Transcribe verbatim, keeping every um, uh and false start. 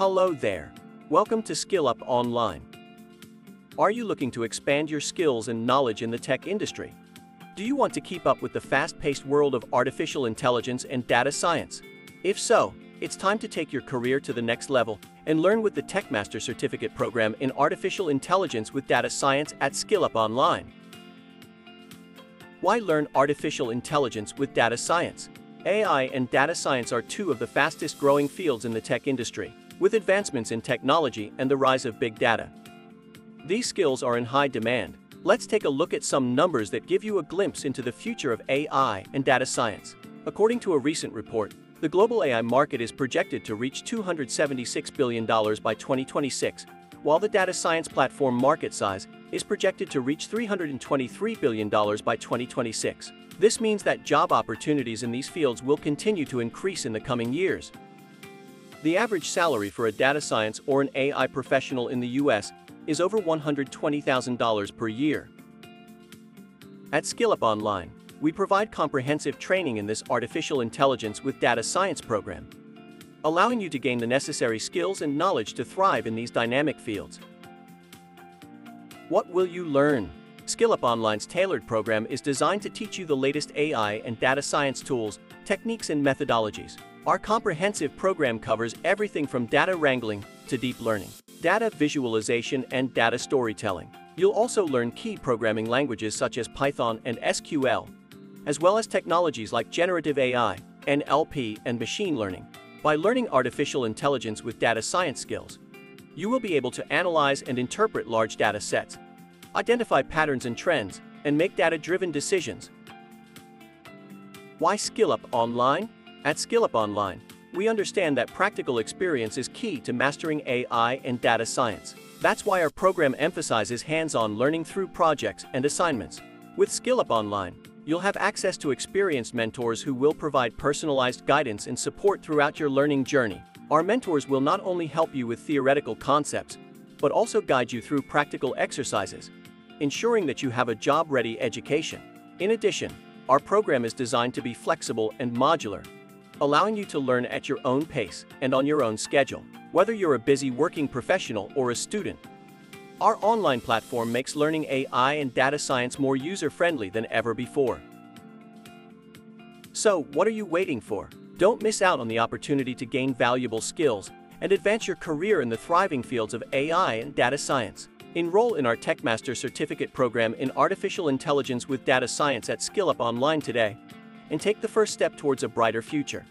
Hello there. Welcome to SkillUp Online. Are you looking to expand your skills and knowledge in the tech industry? Do you want to keep up with the fast-paced world of artificial intelligence and data science? If so, it's time to take your career to the next level and learn with the TechMaster Certificate Program in Artificial Intelligence with Data Science at SkillUp Online. Why learn artificial intelligence with data science? A I and data science are two of the fastest-growing fields in the tech industry, with advancements in technology and the rise of big data. These skills are in high demand. Let's take a look at some numbers that give you a glimpse into the future of A I and data science. According to a recent report, the global A I market is projected to reach two hundred seventy-six billion dollars by twenty twenty-six, while the data science platform market size is projected to reach three hundred twenty-three billion dollars by twenty twenty-six. This means that job opportunities in these fields will continue to increase in the coming years. The average salary for a data science or an A I professional in the U S is over one hundred twenty thousand dollars per year. At SkillUp Online, we provide comprehensive training in this artificial intelligence with data science program, allowing you to gain the necessary skills and knowledge to thrive in these dynamic fields. What will you learn? SkillUp Online's tailored program is designed to teach you the latest A I and data science tools, techniques and methodologies. Our comprehensive program covers everything from data wrangling to deep learning, data visualization and data storytelling. You'll also learn key programming languages such as Python and S Q L, as well as technologies like generative A I, N L P and machine learning. By learning artificial intelligence with data science skills, you will be able to analyze and interpret large data sets, identify patterns and trends, and make data-driven decisions. Why SkillUp Online? At SkillUp Online, we understand that practical experience is key to mastering A I and data science. That's why our program emphasizes hands-on learning through projects and assignments. With SkillUp Online, you'll have access to experienced mentors who will provide personalized guidance and support throughout your learning journey. Our mentors will not only help you with theoretical concepts, but also guide you through practical exercises, ensuring that you have a job-ready education. In addition, our program is designed to be flexible and modular, allowing you to learn at your own pace and on your own schedule. Whether you're a busy working professional or a student, our online platform makes learning A I and data science more user-friendly than ever before. So, what are you waiting for? Don't miss out on the opportunity to gain valuable skills and advance your career in the thriving fields of A I and data science. Enroll in our TechMaster Certificate Program in Artificial Intelligence with Data Science at SkillUp Online today and take the first step towards a brighter future.